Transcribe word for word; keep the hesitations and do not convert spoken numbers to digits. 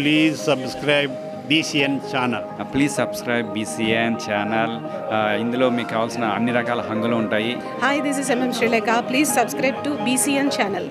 please subscribe BCN channel. Please subscribe BCN channel. ఇందులో మీకు కావాల్సిన అన్ని రకాల హంగులు ఉంటాయి. Hi, this is MM Sreelekha. Please subscribe to BCN channel.